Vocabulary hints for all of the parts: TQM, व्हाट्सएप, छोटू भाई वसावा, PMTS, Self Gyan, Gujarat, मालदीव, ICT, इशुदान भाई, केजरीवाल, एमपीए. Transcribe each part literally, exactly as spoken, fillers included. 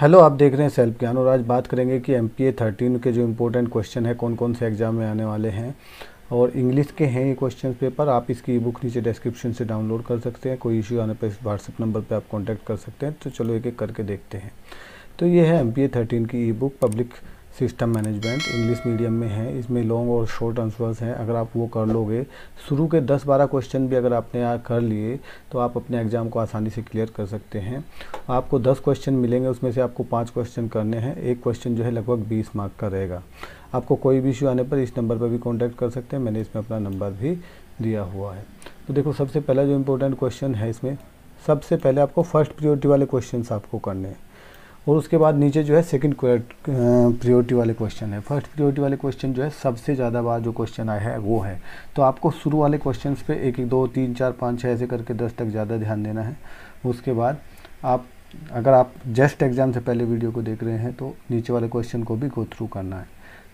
Hello, आप देख रहे हैं सेल्फ ज्ञान और आज बात करेंगे कि एमपीए थर्टीन के जो इम्पोर्टेंट क्वेश्चन है कौन कौन से एग्जाम में आने वाले हैं और इंग्लिश के हैं ये क्वेश्चन पेपर। आप इसकी ई बुक नीचे डिस्क्रिप्शन से डाउनलोड कर सकते हैं। कोई इश्यू आने पर इस व्हाट्सएप नंबर पे आप कांटेक्ट कर सकते हैं। तो चलो एक एक करके देखते हैं। तो ये है एमपीए थर्टीन की e book, public system management English medium में है। इसमें लॉन्ग और शॉर्ट आंसर्स हैं। अगर आप वो कर लोगे, शुरू के दस बारह क्वेश्चन भी अगर आपने यहाँ कर लिए तो आप अपने एग्ज़ाम को आसानी से क्लियर कर सकते हैं। आपको दस क्वेश्चन मिलेंगे, उसमें से आपको पाँच क्वेश्चन करने हैं। एक क्वेश्चन जो है लगभग बीस मार्क का रहेगा। आपको कोई भी इश्यू आने पर इस नंबर पर भी कॉन्टैक्ट कर सकते हैं। मैंने इसमें अपना नंबर भी दिया हुआ है। तो देखो, सबसे पहला जो इम्पोर्टेंट क्वेश्चन है, इसमें सबसे पहले आपको फर्स्ट प्रियोरिटी वाले क्वेश्चन आपको करने हैं और उसके बाद नीचे जो है सेकंड प्रायोरिटी वाले क्वेश्चन है। फर्स्ट प्रायोरिटी वाले क्वेश्चन जो है सबसे ज़्यादा बार जो क्वेश्चन आया है वो है। तो आपको शुरू वाले क्वेश्चंस पे एक एक दो तीन चार पाँच छः ऐसे करके दस तक ज़्यादा ध्यान देना है। उसके बाद आप अगर आप जस्ट एग्ज़ाम से पहले वीडियो को देख रहे हैं तो नीचे वाले क्वेश्चन को भी गो थ्रू करना है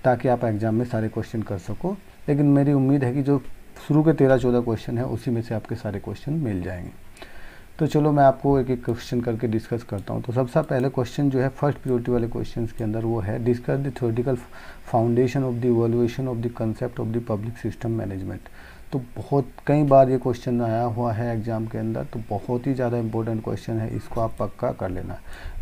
ताकि आप एग्ज़ाम में सारे क्वेश्चन कर सको। लेकिन मेरी उम्मीद है कि जो शुरू के तेरह चौदह क्वेश्चन है उसी में से आपके सारे क्वेश्चन मिल जाएंगे। तो चलो मैं आपको एक एक क्वेश्चन करके डिस्कस करता हूँ। तो सबसे पहले क्वेश्चन जो है फर्स्ट प्रियोरिटी वाले क्वेश्चंस के अंदर वो है discuss the theoretical foundation of the evaluation of the concept of the public system management. तो बहुत कई बार ये क्वेश्चन आया हुआ है एग्जाम के अंदर, तो बहुत ही ज़्यादा इंपॉर्टेंट क्वेश्चन है। इसको आप पक्का कर लेना।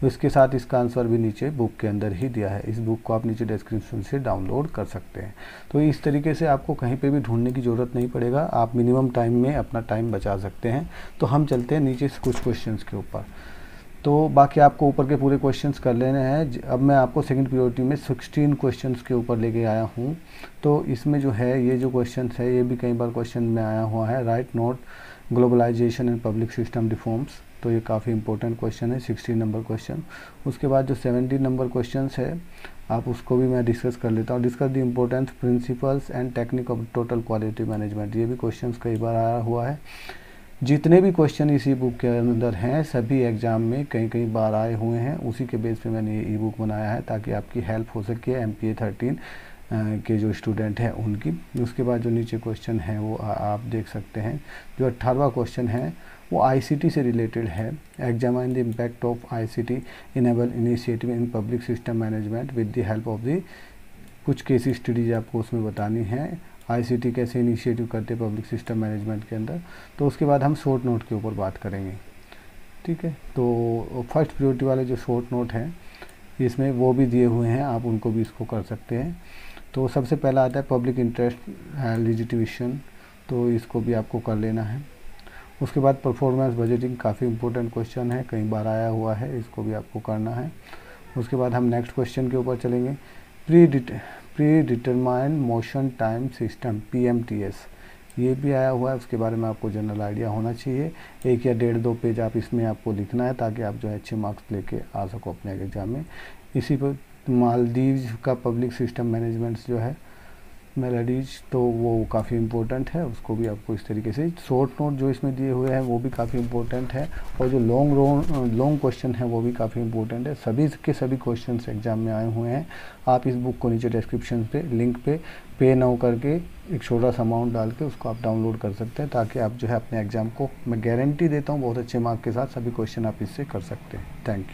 इसके साथ इसका आंसर भी नीचे बुक के अंदर ही दिया है। इस बुक को आप नीचे डिस्क्रिप्शन से डाउनलोड कर सकते हैं। तो इस तरीके से आपको कहीं पे भी ढूंढने की ज़रूरत नहीं पड़ेगा। आप मिनिमम टाइम में अपना टाइम बचा सकते हैं। तो हम चलते हैं नीचे कुछ क्वेश्चन के ऊपर। तो बाकी आपको ऊपर के पूरे क्वेश्चंस कर लेने हैं। अब मैं आपको सेकंड प्रायोरिटी में सोलह क्वेश्चंस के ऊपर लेके आया हूँ। तो इसमें जो है ये जो क्वेश्चंस है ये भी कई बार क्वेश्चन में आया हुआ है। Write note globalisation and public system reforms. तो ये काफ़ी इंपॉर्टेंट क्वेश्चन है, सोलह नंबर क्वेश्चन। उसके बाद जो सत्रह नंबर क्वेश्चन है आप उसको भी मैं डिस्कस कर लेता हूँ। Discuss the importance principles and technique of total quality management. ये भी क्वेश्चन कई बार आया हुआ है। जितने भी क्वेश्चन इसी बुक के अंदर हैं सभी एग्ज़ाम में कई कई बार आए हुए हैं। उसी के बेस पे मैंने ये ई बुक बनाया है ताकि आपकी हेल्प हो सके एमपीए थर्टीन के जो स्टूडेंट हैं उनकी। उसके बाद जो नीचे क्वेश्चन है वो आ, आप देख सकते हैं। जो अट्ठारहवां क्वेश्चन है वो आईसीटी से रिलेटेड है। Examine the impact of ICT enable initiative in public system management with the help of the कुछ केस स्टडीज आपको उसमें बतानी है। आईसीटी कैसे इनिशिएटिव करते हैं पब्लिक सिस्टम मैनेजमेंट के अंदर। तो उसके बाद हम शॉर्ट नोट के ऊपर बात करेंगे, ठीक है। तो फर्स्ट प्रायोरिटी वाले जो शॉर्ट नोट हैं इसमें वो भी दिए हुए हैं, आप उनको भी इसको कर सकते हैं। तो सबसे पहला आता है पब्लिक इंटरेस्ट लेजिटिमेशन, तो इसको भी आपको कर लेना है। उसके बाद परफॉर्मेंस बजटिंग काफ़ी इंपॉर्टेंट क्वेश्चन है, कई बार आया हुआ है, इसको भी आपको करना है। उसके बाद हम नेक्स्ट क्वेश्चन के ऊपर चलेंगे। Pre predetermined motion time system P M T S ये भी आया हुआ है। उसके बारे में आपको जनरल आइडिया होना चाहिए। एक या डेढ़ दो पेज आप इसमें आपको लिखना है ताकि आप जो है अच्छे मार्क्स लेके आ सको अपने एग्जाम में। इसी पर मालदीव का पब्लिक सिस्टम मैनेजमेंट जो है मेलडीज, तो वो काफ़ी इम्पोर्टेंट है, उसको भी आपको इस तरीके से। शॉर्ट नोट जो इसमें दिए हुए हैं वो भी काफ़ी इम्पोर्टेंट है और जो लॉन्ग लॉन्ग क्वेश्चन है वो भी काफ़ी इम्पोर्टेंट है। सभी के सभी क्वेश्चंस एग्जाम में आए हुए हैं। आप इस बुक को नीचे डिस्क्रिप्शन पे लिंक पे पे नाउ करके एक छोटा सा अमाउंट डाल के उसको आप डाउनलोड कर सकते हैं ताकि आप जो है अपने एग्जाम को, मैं गारंटी देता हूँ, बहुत अच्छे मार्क्स के साथ सभी क्वेश्चन आप इससे कर सकते हैं। Thank you.